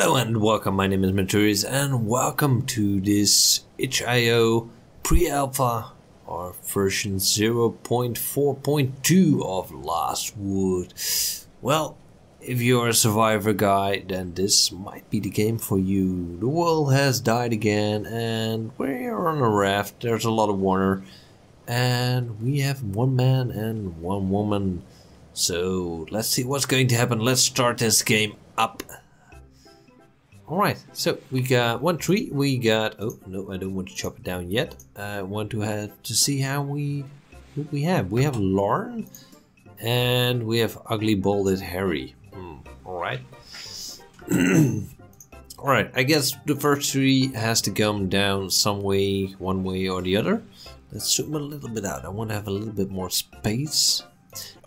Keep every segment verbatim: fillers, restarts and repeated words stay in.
Hello and welcome, my name is Menturius and welcome to this itch dot i o pre-alpha or version zero point four point two of Last Wood. Well, if you're a survivor guy, then this might be the game for you. The world has died again and we're on a raft, there's a lot of water and we have one man and one woman. So let's see what's going to happen. Let's start this game up. Alright, so we got one tree, we got, oh no, I don't want to chop it down yet. I want to have to see how we, who we have. We have Lorne and we have Ugly Balded Harry. Mm, Alright. Alright, I guess the first tree has to come down some way, one way or the other. Let's zoom a little bit out, I want to have a little bit more space.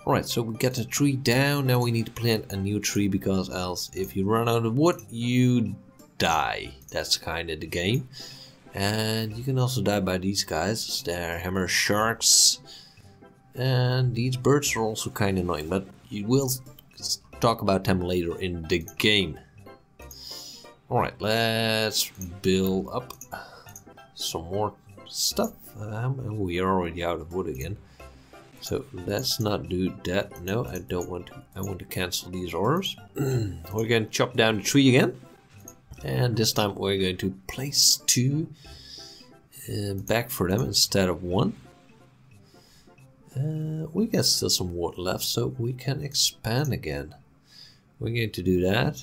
Alright, so we got the tree down, now we need to plant a new tree because else if you run out of wood, you die. That's kind of the game. And you can also die by these guys, they're hammer sharks. And these birds are also kind of annoying, but you will talk about them later in the game. Alright, let's build up some more stuff. Um, we are already out of wood again. So let's not do that. No, I don't want to. I want to cancel these orders. We're going to chop down the tree again. And this time we're going to place two uh, back for them instead of one. Uh, we got still some wood left, so we can expand again. We're going to do that.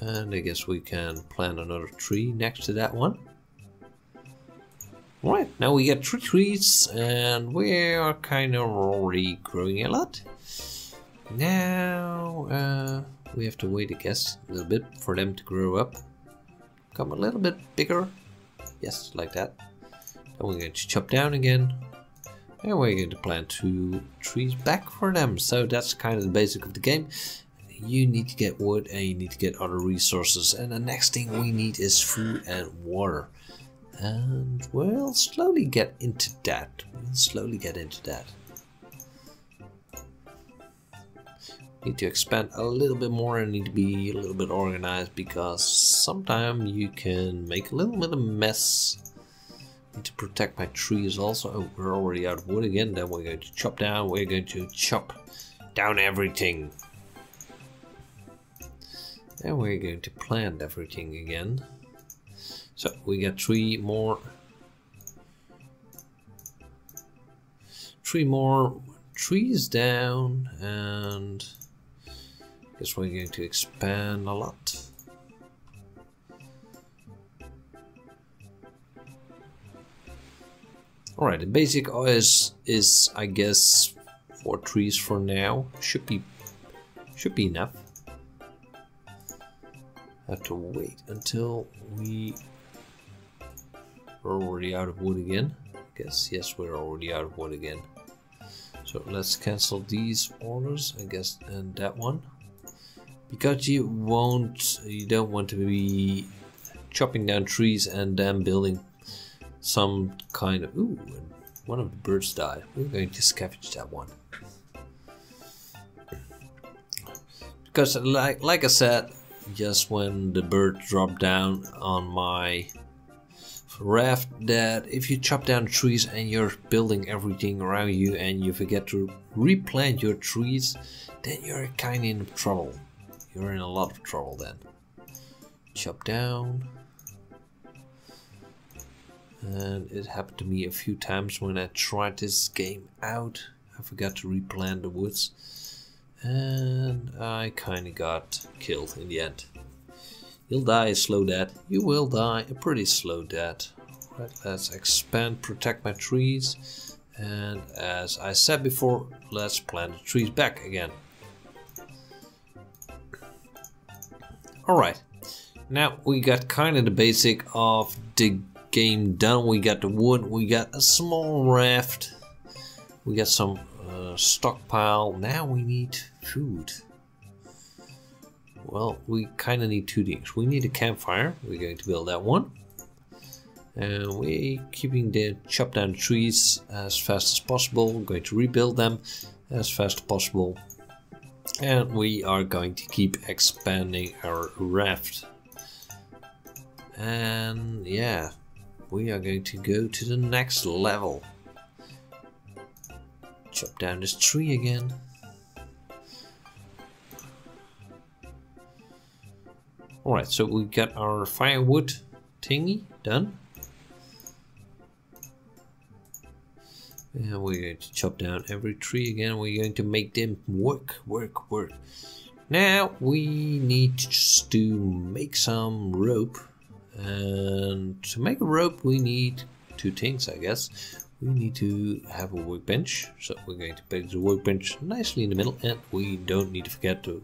And I guess we can plant another tree next to that one. Right, now we get three trees and we're kind of already growing a lot. Now uh, we have to wait, I guess, a little bit for them to grow up. Come a little bit bigger. Yes, like that. Then we're going to chop down again. And we're going to plant two trees back for them. So that's kind of the basic of the game. You need to get wood and you need to get other resources. And the next thing we need is food and water. And we'll slowly get into that. We'll slowly get into that. Need to expand a little bit more and need to be a little bit organized because sometimes you can make a little bit of mess. Need to protect my trees also. Oh, we're already out of wood again. Then we're going to chop down. We're going to chop down everything. And we're going to plant everything again. So we got three more, three more trees down, and I guess we're going to expand a lot. All right, the basic is is I guess four trees for now. Should be should be enough. Have to wait until we. We're already out of wood again. I guess, yes, we're already out of wood again. So let's cancel these orders, I guess, and that one. Because you won't, you don't want to be chopping down trees and then building some kind of, ooh, one of the birds died. We're going to scavenge that one. Because like, like I said, just when the bird dropped down on my raft, that if you chop down trees and you're building everything around you and you forget to replant your trees, then you're kind of in trouble. You're in a lot of trouble then. Chop down. And it happened to me a few times when I tried this game out. I forgot to replant the woods and I kind of got killed in the end. You'll die a slow death. You will die a pretty slow death. Right, let's expand, protect my trees. And as I said before, let's plant the trees back again. Alright, now we got kind of the basic of the game done. We got the wood, we got a small raft. We got some uh, stockpile. Now we need food. Well, we kind of need two things. We need a campfire. We're going to build that one. And we're keeping the chopped down trees as fast as possible. We're going to rebuild them as fast as possible. And we are going to keep expanding our raft. And yeah, we are going to go to the next level. Chop down this tree again. Alright, so we got our firewood thingy done. And we're going to chop down every tree again. We're going to make them work, work, work. Now we need just to make some rope. And to make a rope we need two things, I guess. We need to have a workbench. So we're going to place the workbench nicely in the middle. And we don't need to forget to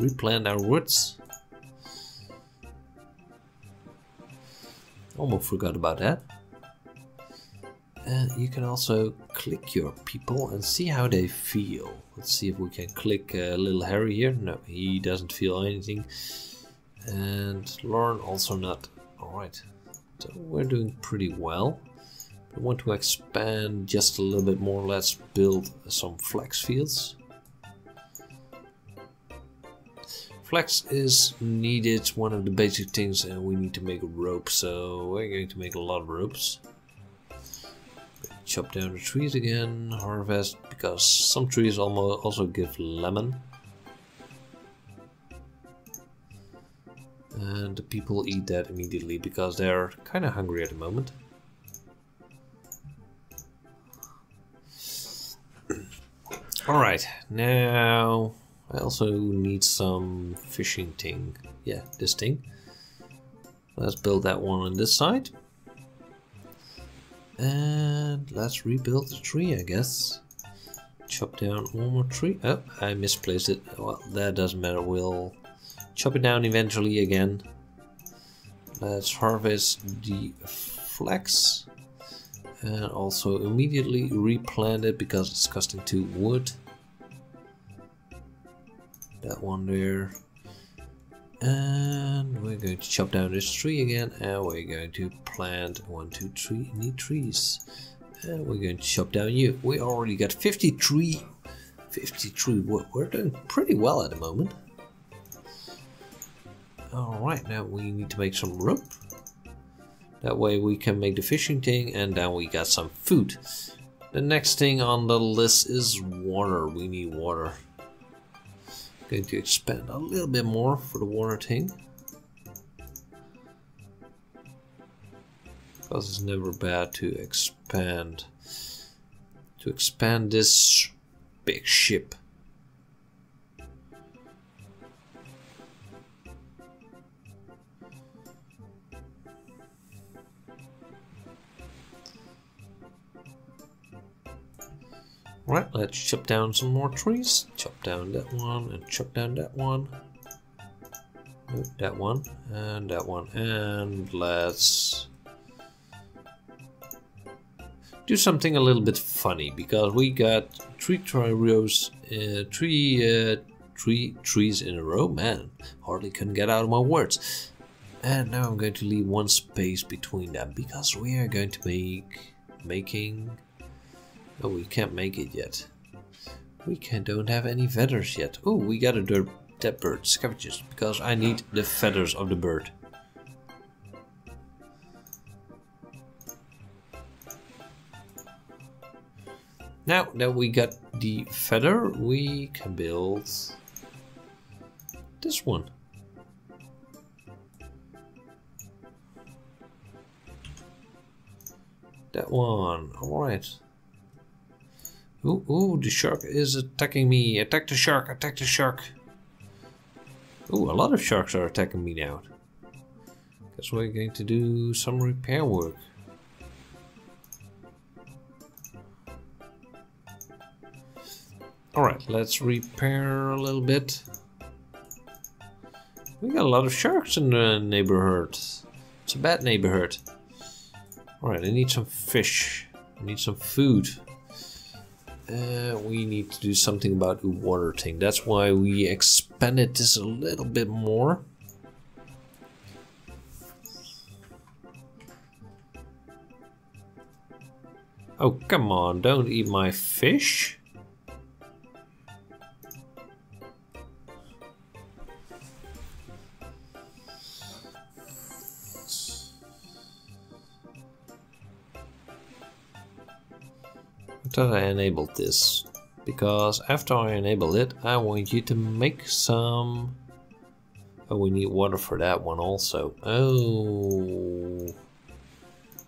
replant our woods. Almost forgot about that. And you can also click your people and see how they feel. Let's see if we can click uh, little Harry here. No, he doesn't feel anything. And Lorne also not. Alright, so we're doing pretty well. We want to expand just a little bit more. Let's build some flax fields. Flax is needed, one of the basic things, and we need to make a rope, so we're going to make a lot of ropes. Chop down the trees again, harvest, because some trees almost also give lemon. And the people eat that immediately because they're kind of hungry at the moment. Alright, now I also need some fishing thing. Yeah, this thing. Let's build that one on this side. And let's rebuild the tree, I guess. Chop down one more tree. Oh, I misplaced it. Well, that doesn't matter. We'll chop it down eventually again. Let's harvest the flax. And also immediately replant it because it's costing two wood. That one there. And we're going to chop down this tree again, and we're going to plant one, two, three new trees. And we're going to chop down you. We already got fifty-three. fifty-three. We're doing pretty well at the moment. Alright, now we need to make some rope. That way we can make the fishing thing, and then we got some food. The next thing on the list is water. We need water. Going to expand a little bit more for the water thing, because it's never bad to expand to expand this big ship. Right, let's chop down some more trees. Chop down that one, and chop down that one. Nope, that one, and that one. And let's do something a little bit funny, because we got three tri rows, uh, three, uh, three trees in a row. Man, hardly can get out of my words. And now I'm going to leave one space between them, because we are going to make making... Oh, we can't make it yet. We can don't have any feathers yet. Oh, we gotta do that bird scavengers, because I need the feathers of the bird. Now that we got the feather, we can build this one. That one, alright. Ooh, ooh, the shark is attacking me. Attack the shark, attack the shark. Ooh, a lot of sharks are attacking me now. Guess we're going to do some repair work. Alright, let's repair a little bit. We got a lot of sharks in the neighborhood. It's a bad neighborhood. Alright, I need some fish. I need some food. Uh, we need to do something about the water thing. That's why we expanded this a little bit more. Oh, come on, don't eat my fish. after I enabled this, because after I enable it, I want you to make some... Oh, we need water for that one also. Oh,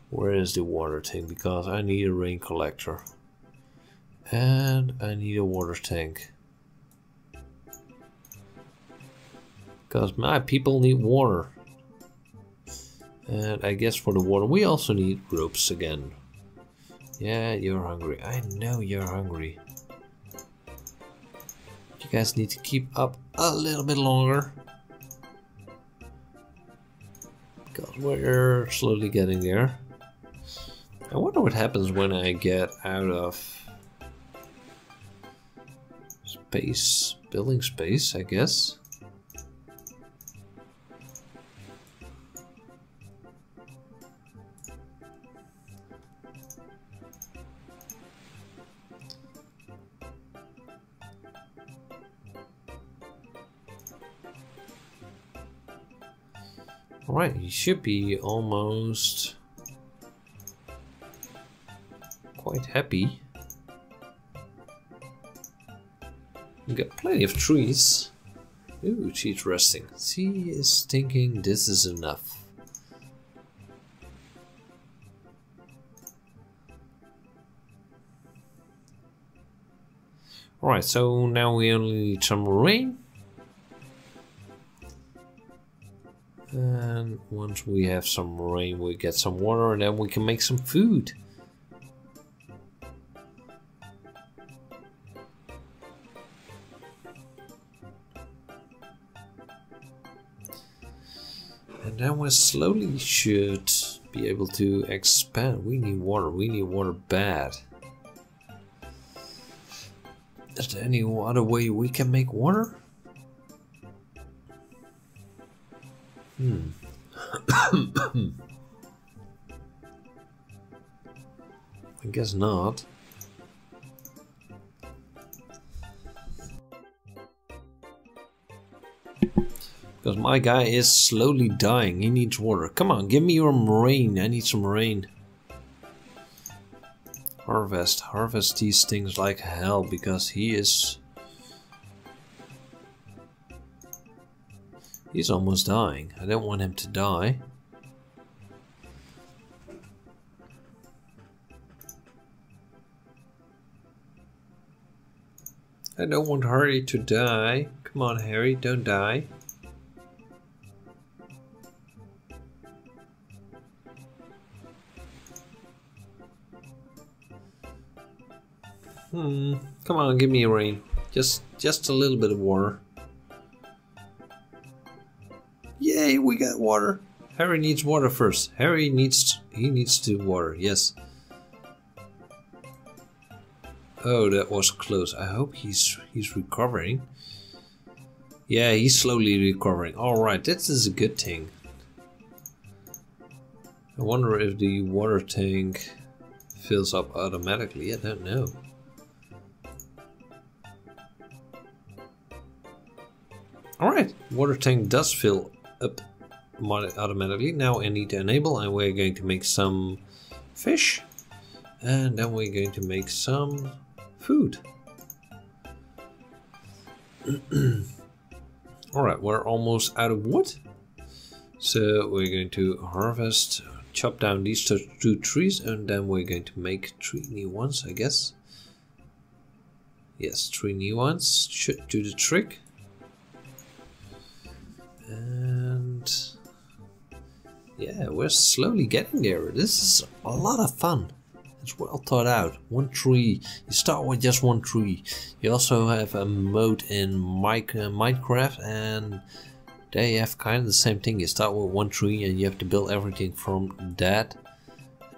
where is the water tank? Because I need a rain collector. And I need a water tank. Because my people need water. And I guess for the water we also need ropes again. Yeah, you're hungry. I know you're hungry. You guys need to keep up a little bit longer. Because we're slowly getting there. I wonder what happens when I get out of space, building space, I guess. Alright, he should be almost quite happy. We got plenty of trees. Ooh, she's resting. She is thinking this is enough. Alright, so now we only need some rain. And once we have some rain, we get some water and then we can make some food. And then we slowly should be able to expand. We need water, we need water bad. Is there any other way we can make water? Hmm. I guess not. Because my guy is slowly dying. He needs water. Come on, give me your rain. I need some rain. Harvest. Harvest these things like hell because he is... He's almost dying. I don't want him to die. I don't want Harry to die. Come on, Harry, don't die. Hmm. Come on, give me rain. Just, just a little bit of water. Yay, we got water. Harry needs water first. Harry needs he needs to water, yes. Oh, that was close. I hope he's he's recovering. Yeah, he's slowly recovering. Alright, this is a good thing. I wonder if the water tank fills up automatically. I don't know. Alright, water tank does fill up. up automatically. Now I need to enable and we're going to make some fish and then we're going to make some food. Alright, we're almost out of wood, so we're going to harvest, chop down these two trees and then we're going to make three new ones, I guess. Yes, three new ones should do the trick. Yeah, we're slowly getting there. This is a lot of fun. It's well thought out. One tree. You start with just one tree. You also have a mode in Minecraft and they have kind of the same thing. You start with one tree and you have to build everything from that.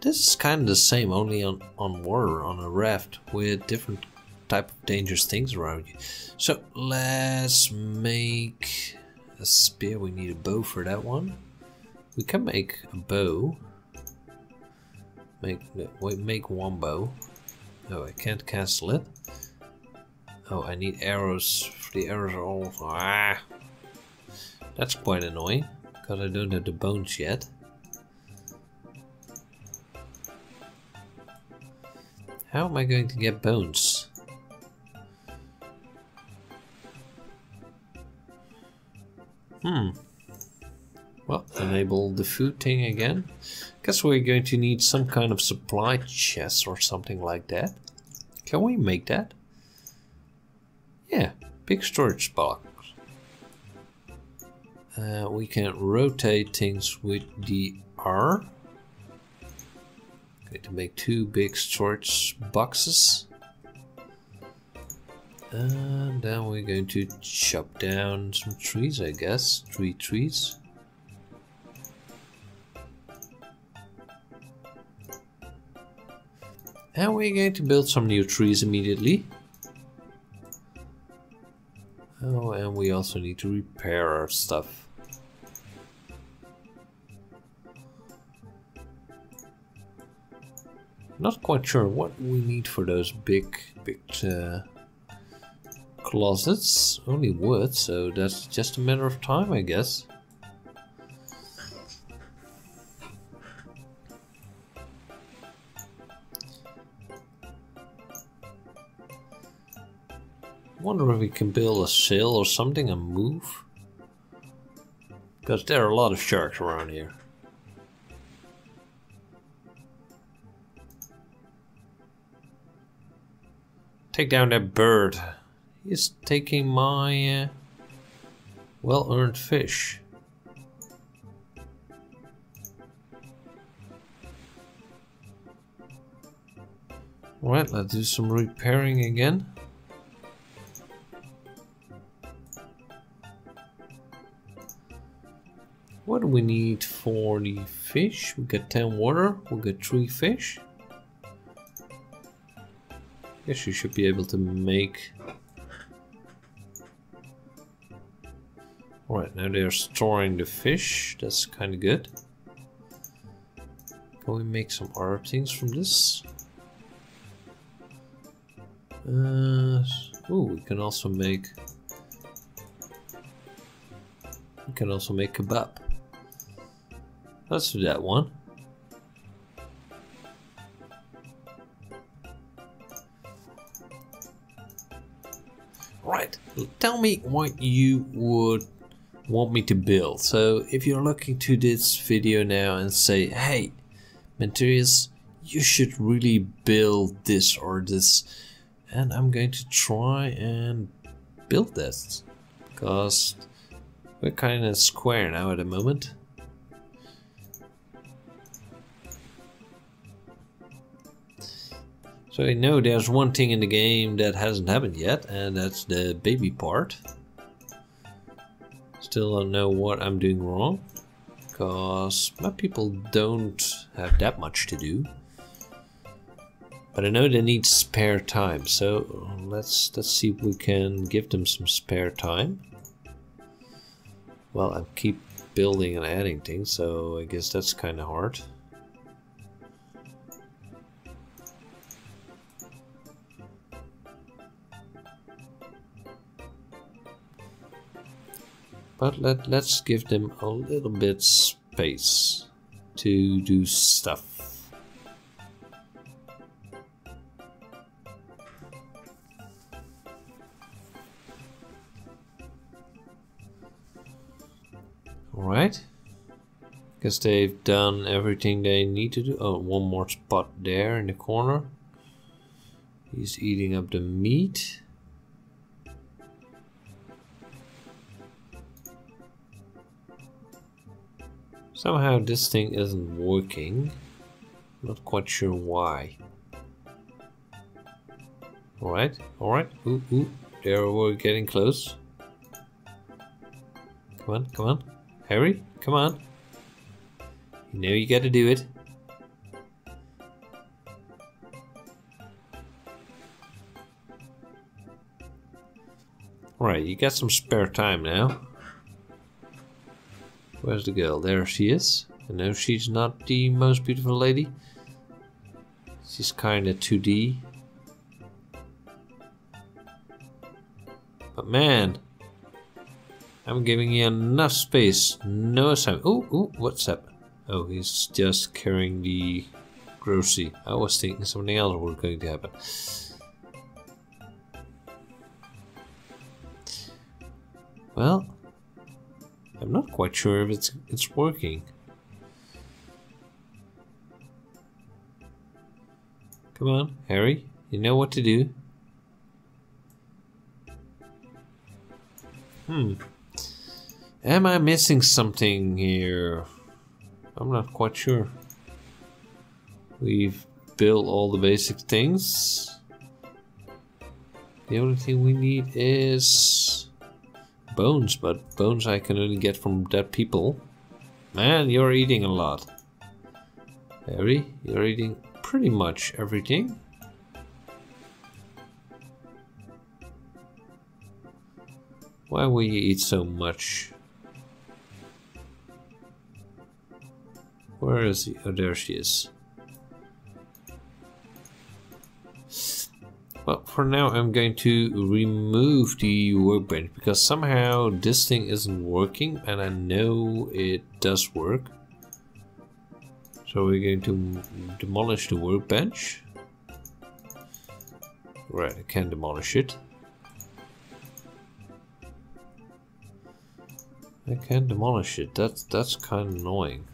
This is kind of the same, only on, on water, on a raft with different type of dangerous things around you. So let's make a spear. We need a bow for that one. We can make a bow. Make wait, make one bow. Oh, I can't cancel it. Oh, I need arrows. The arrows are all. Ah, that's quite annoying because I don't have the bones yet. How am I going to get bones? Hmm. Well, enable the food thing again. Guess we're going to need some kind of supply chest or something like that. Can we make that? Yeah, big storage box. Uh, we can rotate things with the R. Going to make two big storage boxes. And then we're going to chop down some trees, I guess. Three trees. And we're going to build some new trees immediately. Oh, and we also need to repair our stuff. Not quite sure what we need for those big, big uh, closets. Only wood, so that's just a matter of time, I guess. Wonder if we can build a sail or something and move, because there are a lot of sharks around here. Take down that bird. He's taking my uh, well-earned fish. All right, let's do some repairing again. What do we need for the fish? We got ten water, we got three fish. Guess you should be able to make... Alright, now they're storing the fish, that's kinda good. Can we make some other things from this? Uh, oh, we can also make... We can also make kebab. Let's do that one. Right, tell me what you would want me to build. So if you're looking to this video now and say, hey, Menturius, you should really build this or this. And I'm going to try and build this, because we're kind of square now at the moment. So I know there's one thing in the game that hasn't happened yet, and that's the baby part. Still don't know what I'm doing wrong, because my people don't have that much to do. But I know they need spare time, so let's let's see if we can give them some spare time. Well, I keep building and adding things, so I guess that's kind of hard. But let, let's give them a little bit space to do stuff. Alright. Guess they've done everything they need to do. Oh, one more spot there in the corner. He's eating up the meat. Somehow this thing isn't working. Not quite sure why. Alright, alright. Ooh, ooh. There we're getting close. Come on, come on. Harry, come on. You know you gotta do it. Alright, you got some spare time now. Where's the girl? There she is. I know she's not the most beautiful lady. She's kinda two D. But man, I'm giving you enough space. No assignment. Ooh, ooh, what's up? Oh, he's just carrying the Grocery. I was thinking something else was going to happen. Well, I'm not quite sure if it's it's working. Come on, Harry, you know what to do. Hmm. Am I missing something here? I'm not quite sure. We've built all the basic things. The only thing we need is bones, but bones I can only get from dead people. Man, you're eating a lot. Harry, you're eating pretty much everything. Why will you eat so much? Where is he? Oh, there she is. Well, for now I'm going to remove the workbench because somehow this thing isn't working and I know it does work. So we're going to demolish the workbench. Right, I can demolish it. I can demolish it. That's, that's kind of annoying.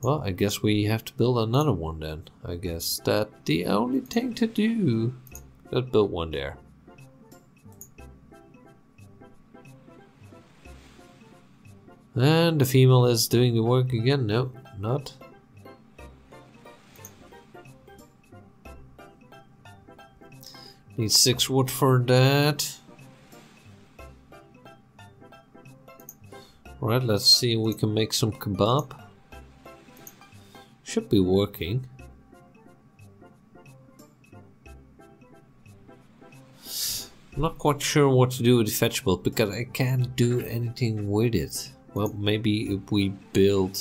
Well, I guess we have to build another one then. I guess that's the only thing to do. Let's build one there. And the female is doing the work again. No, not. Need six wood for that. Alright, let's see if we can make some kebab. Should be working. I'm not quite sure what to do with the vegetables because I can't do anything with it. Well, maybe if we build...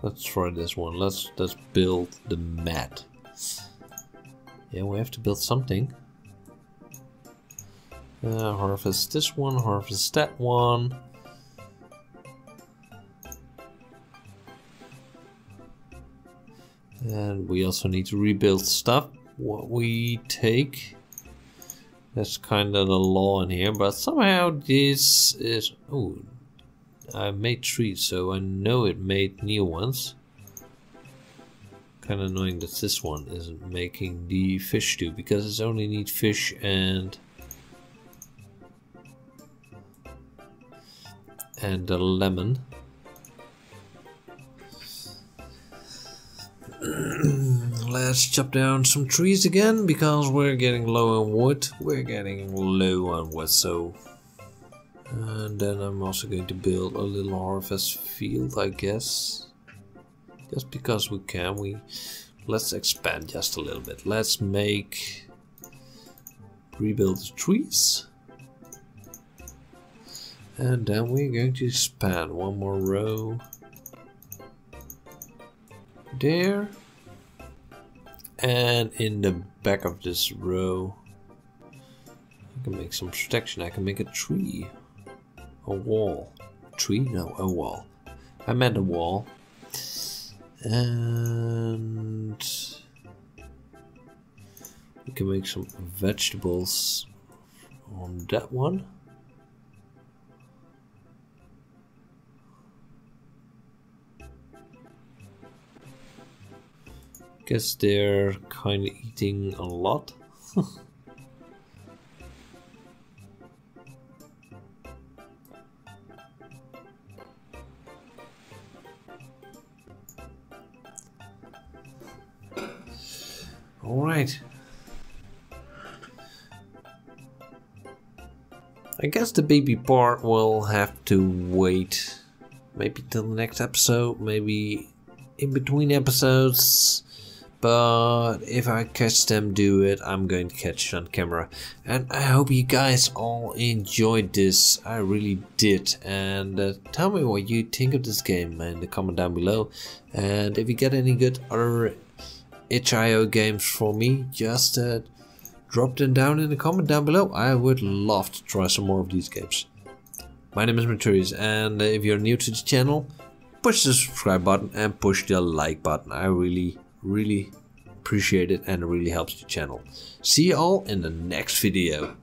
Let's try this one. Let's let's build the mat. Yeah, we have to build something. Uh, harvest this one, harvest that one. And we also need to rebuild stuff. What we take. That's kind of the law in here. But somehow this is... Oh, I made three, so I know it made new ones. Kind of annoying that this one isn't making the fish stew. Because it only needs fish and... And the lemon. Let's chop down some trees again because we're getting low on wood. We're getting low on wood, so. And then I'm also going to build a little harvest field, I guess. Just because we can, we let's expand just a little bit. Let's make rebuild the trees. And then we're going to expand one more row. There, and in the back of this row I can make some protection. I can make a tree, a wall, tree, no, a wall, I meant a wall, and we can make some vegetables on that one. Guess they're kind of eating a lot. All right. I guess the baby part will have to wait. Maybe till the next episode. Maybe in between episodes. But if I catch them do it, I'm going to catch it on camera. And I hope you guys all enjoyed this. I really did. And uh, tell me what you think of this game in the comment down below. And if you get any good other itch dot i o games for me, just uh, Drop them down in the comment down below. I would love to try some more of these games. My name is Menturius, and if you're new to the channel, push the subscribe button and push the like button. I really, really appreciate it, and it really helps the channel. See you all in the next video.